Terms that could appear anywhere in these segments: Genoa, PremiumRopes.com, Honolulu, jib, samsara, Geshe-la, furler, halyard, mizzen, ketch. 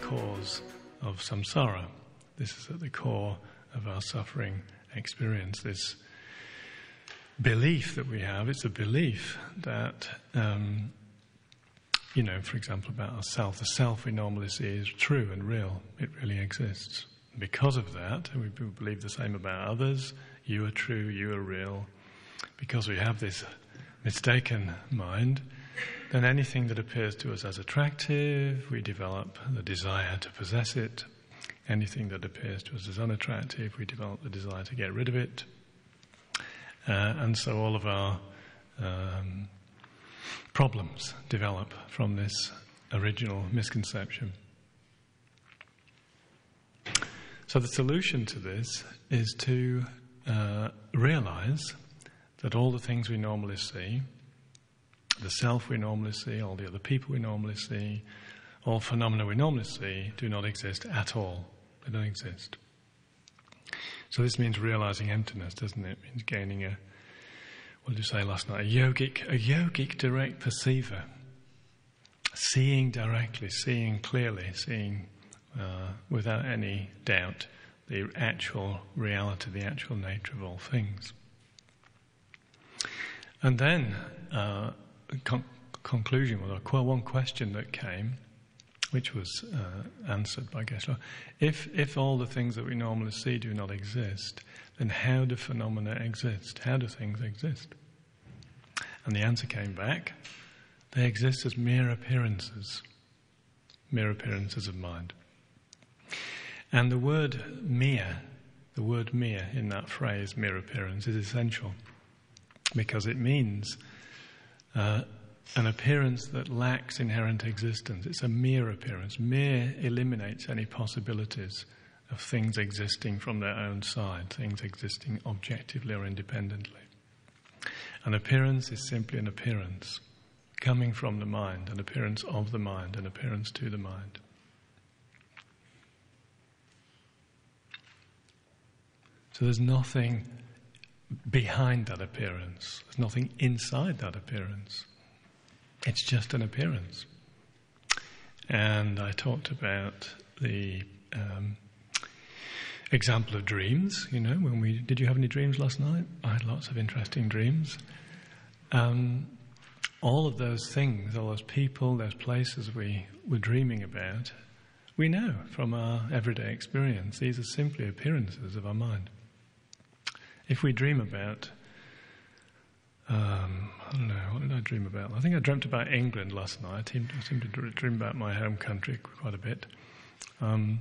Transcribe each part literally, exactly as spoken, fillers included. the cause of samsara. This is at the core of our suffering experience, this belief that we have. It's a belief that, um, you know, for example, about ourself. The self we normally see is true and real. It really exists. Because of that, we believe the same about others. You are true, you are real. Because we have this mistaken mind, then anything that appears to us as attractive, we develop the desire to possess it. Anything that appears to us as unattractive, we develop the desire to get rid of it. Uh, and so all of our um, problems develop from this original misconception. So the solution to this is to uh, realize that all the things we normally see, the self we normally see, all the other people we normally see, all phenomena we normally see do not exist at all. They don't exist. So this means realizing emptiness, doesn't it? It means gaining a, what did you say last night, a yogic, a yogic direct perceiver. Seeing directly, seeing clearly, seeing uh, without any doubt the actual reality, the actual nature of all things. And then, uh, con conclusion, well, one question that came, which was uh, answered by Geshe-la, if, if all the things that we normally see do not exist, then how do phenomena exist? How do things exist? And the answer came back, they exist as mere appearances, mere appearances of mind. And the word mere, the word mere in that phrase, mere appearance, is essential. Because it means uh, an appearance that lacks inherent existence. It's a mere appearance. Mere eliminates any possibilities of things existing from their own side, things existing objectively or independently. An appearance is simply an appearance coming from the mind, an appearance of the mind, an appearance to the mind. So there's nothing behind that appearance. There's nothing inside that appearance. It's just an appearance. And I talked about the um, example of dreams. You know, when we did you have any dreams last night? I had lots of interesting dreams. Um, all of those things, all those people, those places we were dreaming about, we know from our everyday experience. These are simply appearances of our mind. If we dream about, um, I don't know, what did I dream about? I think I dreamt about England last night. I seem to dream about my home country quite a bit. Um,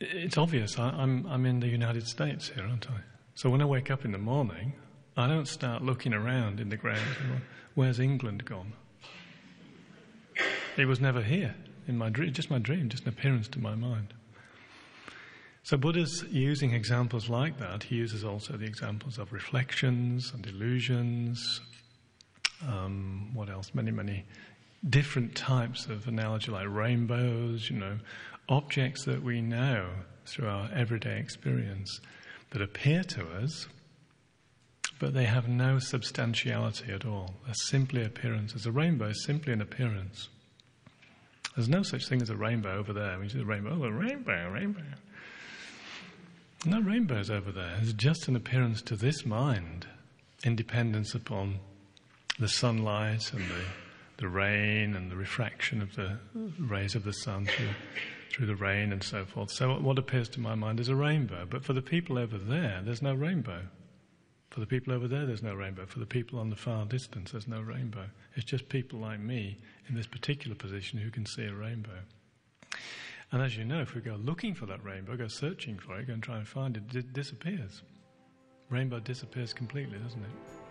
it's obvious, I, I'm, I'm in the United States here, aren't I? So when I wake up in the morning, I don't start looking around in the ground, where's England gone? It was never here, in my dream, just my dream, just an appearance to my mind. So Buddha's using examples like that. He uses also the examples of reflections and illusions. Um, what else? Many, many different types of analogy, like rainbows, you know, objects that we know through our everyday experience that appear to us, but they have no substantiality at all. They're simply appearances. A rainbow is simply an appearance. There's no such thing as a rainbow over there. When you see the rainbow, oh, a rainbow, rainbow. No rainbows over there. It's just an appearance to this mind in dependence upon the sunlight and the, the rain and the refraction of the rays of the sun through, through the rain and so forth. So what appears to my mind is a rainbow. But for the people over there, there's no rainbow. For the people over there, there's no rainbow. For the people on the far distance, there's no rainbow. It's just people like me in this particular position who can see a rainbow. And as you know, if we go looking for that rainbow, go searching for it, go and try and find it, it disappears. Rainbow disappears completely, doesn't it?